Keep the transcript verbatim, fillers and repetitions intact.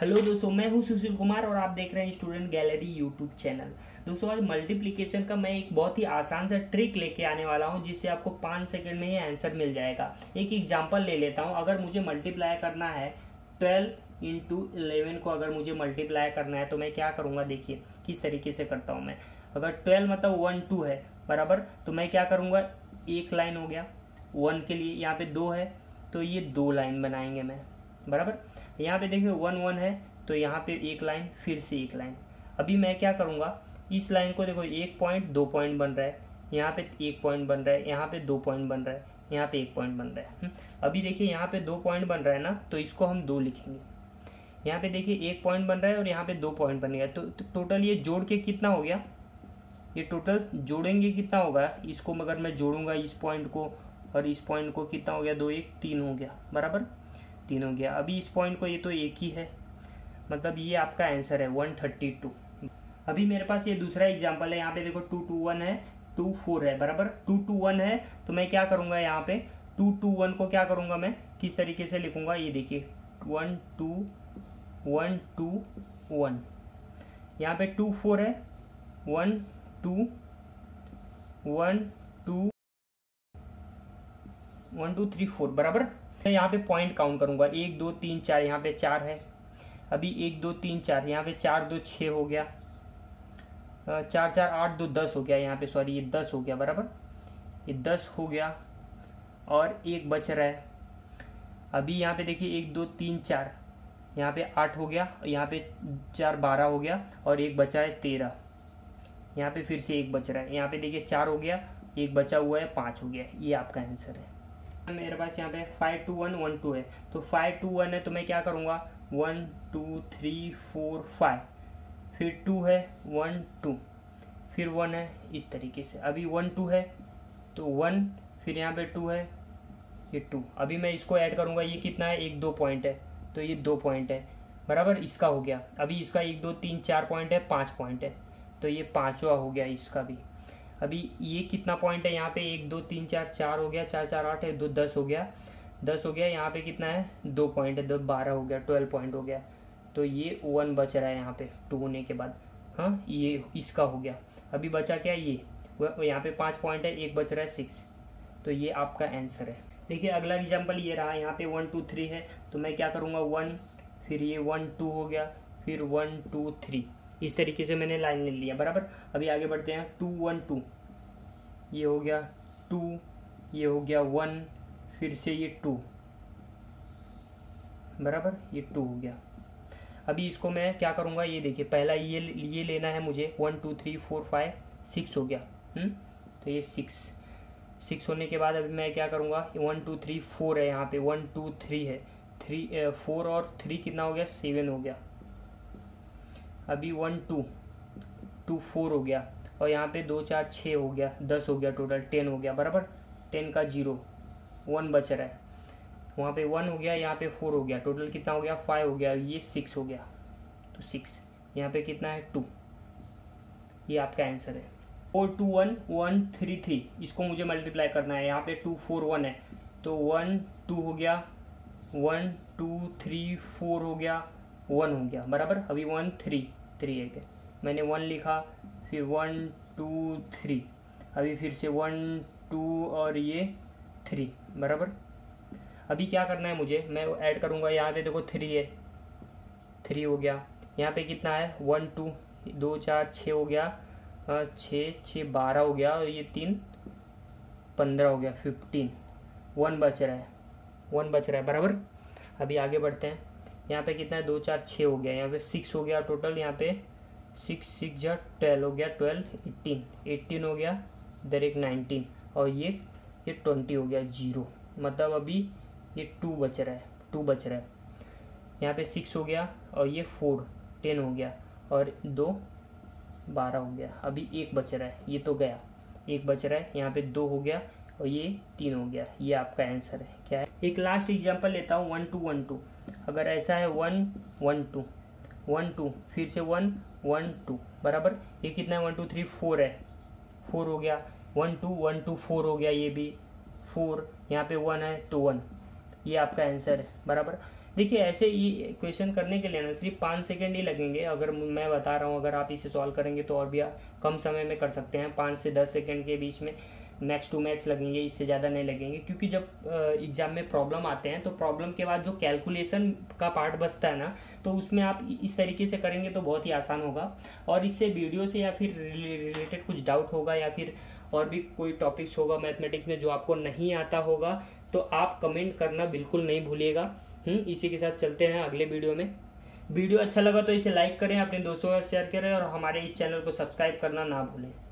Hello दोस्तों, मैं हूं सुशील कुमार और आप देख रहे हैं स्टूडेंट गैलरी यूट्यूब चैनल। दोस्तों, आज मल्टीप्लिकेशन का मैं एक बहुत ही आसान सा ट्रिक लेके आने वाला हूं जिससे आपको पाँच सेकंड में ही आंसर मिल जाएगा। एक एग्जांपल ले लेता हूं। अगर मुझे मल्टीप्लाई करना है ट्वेल्व इंटू इलेवन को, अगर मुझे मल्टीप्लाई करना है तो मैं क्या करूँगा, देखिए किस तरीके से करता हूँ मैं। अगर ट्वेल्व मतलब वन टू है बराबर, तो मैं क्या करूँगा, एक लाइन हो गया वन के लिए, यहाँ पे दो है तो ये दो लाइन बनाएंगे मैं बराबर। यहाँ पे देखिए वन वन है तो यहाँ पे एक लाइन, फिर से एक लाइन। अभी मैं क्या करूँगा, इस लाइन को देखो एक पॉइंट दो पॉइंट बन रहा है, यहाँ पे एक पॉइंट बन रहा है, यहाँ पे दो पॉइंट बन रहा है, यहाँ पे एक पॉइंट बन रहा है। अभी देखिए यहाँ पे दो पॉइंट बन रहा है ना, तो इसको हम दो लिखेंगे। यहाँ पे देखिए एक पॉइंट बन रहा है और यहाँ पे दो पॉइंट बन गया, तो टोटल ये जोड़ के कितना हो गया, ये टोटल जोड़ेंगे कितना होगा इसको, मगर मैं जोड़ूंगा इस पॉइंट को और इस पॉइंट को, कितना हो गया, दो एक तीन हो गया बराबर, तीन हो गया। अभी इस पॉइंट को, ये तो एक ही है, मतलब ये आपका आंसर है वन थर्टी टू। अभी मेरे पास ये दूसरा एग्जांपल है। यहाँ पे देखो टू टू वन है, टू फोर है बराबर, टू टू वन है तो मैं क्या करूँगा, यहाँ पे टू टू वन को क्या करूँगा मैं, किस तरीके से लिखूंगा, ये देखिए one two one two one, यहाँ पे टू फोर है one two one two one two three four बराबर। यहाँ पे पॉइंट काउंट करूंगा एक दो तीन चार, यहाँ पे चार है। अभी एक दो तीन चार, यहाँ पे चार दो छः हो गया, चार चार आठ दो दस हो गया, यहाँ पे सॉरी ये दस हो गया बराबर, ये दस हो गया और एक बच रहा है। अभी यहाँ पे देखिए एक दो तीन चार, यहाँ पे आठ हो गया, यहाँ पे चार बारह हो गया और एक बचा है तेरह, यहाँ पे फिर से एक बच रहा है। यहाँ पे देखिए चार हो गया, एक बचा हुआ है, पाँच हो गया, ये आपका आंसर है। मेरे पास यहाँ पे five two one one two है, तो फाइव टू वन है तो मैं क्या करूँगा, one two three four five, फिर टू है वन टू, फिर वन है, इस तरीके से। अभी वन टू है तो वन, फिर यहाँ पे टू है, ये टू। अभी मैं इसको ऐड करूँगा, ये कितना है, एक दो पॉइंट है तो ये दो पॉइंट है बराबर, इसका हो गया। अभी इसका एक दो तीन चार पॉइंट है, पाँच पॉइंट है तो ये पाँचवा हो गया इसका भी। अभी ये कितना पॉइंट है, यहाँ पे एक दो तीन चार चार हो गया, चार चार आठ है दो दस हो गया, दस हो गया। यहाँ पे कितना है, दो पॉइंट है, दो बारह हो गया, ट्वेल्व पॉइंट हो गया, तो ये वन बच रहा है यहाँ पे टू होने के बाद। हाँ, ये इसका हो गया। अभी बचा क्या, ये यहाँ पे पाँच पॉइंट है, एक बच रहा है सिक्स, तो ये आपका आंसर है। देखिए अगला एग्जाम्पल ये रहा, यहाँ पे वन टू थ्री है तो मैं क्या करूँगा, वन, फिर ये वन टू हो गया, फिर वन टू थ्री, इस तरीके से मैंने लाइन ले लिया बराबर। अभी आगे बढ़ते हैं, टू वन टू, ये हो गया टू, ये हो गया वन, फिर से ये टू बराबर, ये टू हो गया। अभी इसको मैं क्या करूँगा, ये देखिए पहला ये ये लेना है मुझे, one two three four five six हो गया, हुँ? तो ये सिक्स, सिक्स होने के बाद अभी मैं क्या करूँगा, वन टू थ्री फोर है, यहाँ पे वन टू थ्री है, थ्री फोर और थ्री कितना हो गया, सेवन हो गया। अभी वन टू टू फोर हो गया और यहाँ पे दो चार छः हो गया, दस हो गया, टोटल टेन हो गया बराबर, टेन का जीरो, वन बच रहा है। वहाँ पे वन हो गया, यहाँ पे फोर हो गया, टोटल कितना हो गया, फाइव हो गया, ये सिक्स हो गया, तो सिक्स। यहाँ पे कितना है, टू, ये आपका आंसर है। Four two one one three three, इसको मुझे मल्टीप्लाई करना है। यहाँ पे टू फोर वन है तो वन टू हो गया, वन टू थ्री फोर हो गया, वन हो गया बराबर। अभी वन थ्री थ्री है, मैंने वन लिखा, फिर वन टू थ्री, अभी फिर से वन टू और ये थ्री बराबर। अभी क्या करना है मुझे, मैं ऐड करूँगा, यहाँ पे देखो थ्री है, थ्री हो गया, यहाँ पे कितना है, वन टू दो चार छः हो गया, छः छः बारह हो गया और ये तीन पंद्रह हो गया, फिफ्टीन, वन बच रहा है, वन बच रहा है बराबर। अभी आगे बढ़ते हैं, यहाँ पे कितना है, दो चार छः हो गया, यहाँ पे सिक्स हो गया, टोटल यहाँ पे सिक्स सिक्स जो ट्वेल्व हो गया, ट्वेल्व एट्टीन, एट्टीन हो गया, इधर एक नाइनटीन और ये ये ट्वेंटी हो गया, जीरो, मतलब अभी ये टू बच रहा है, टू बच रहा है। यहाँ पे सिक्स हो गया और ये फोर, टेन हो गया और दो बारह हो गया। अभी एक बच रहा है, ये तो गया, एक बच रहा है, यहाँ पे दो हो गया और ये तीन हो गया, ये आपका आंसर है। क्या है, एक लास्ट एग्जांपल लेता हूँ, वन टू वन टू। अगर ऐसा है one one two one two, फिर से वन वन टू बराबर, ये कितना है, वन टू थ्री फोर है, फोर हो गया, one two one two four हो गया, ये भी फोर, यहाँ पे वन है तो वन, ये आपका आंसर है बराबर। देखिए ऐसे ही क्वेश्चन करने के लिए ना सिर्फ पाँच सेकेंड ही लगेंगे। अगर मैं बता रहा हूँ, अगर आप इसे सॉल्व करेंगे तो और भी कम समय में कर सकते हैं। पाँच से दस सेकेंड के बीच में मैक्स टू मैक्स लगेंगे, इससे ज़्यादा नहीं लगेंगे। क्योंकि जब एग्जाम में प्रॉब्लम आते हैं तो प्रॉब्लम के बाद जो कैलकुलेशन का पार्ट बचता है ना, तो उसमें आप इस तरीके से करेंगे तो बहुत ही आसान होगा। और इससे वीडियो से या फिर रिलेटेड कुछ डाउट होगा या फिर और भी कोई टॉपिक्स होगा मैथमेटिक्स में जो आपको नहीं आता होगा, तो आप कमेंट करना बिल्कुल नहीं भूलिएगा। हम्म इसी के साथ चलते हैं अगले वीडियो में। वीडियो अच्छा लगा तो इसे लाइक करें, अपने दोस्तों के साथ शेयर करें और हमारे इस चैनल को सब्सक्राइब करना ना भूलें।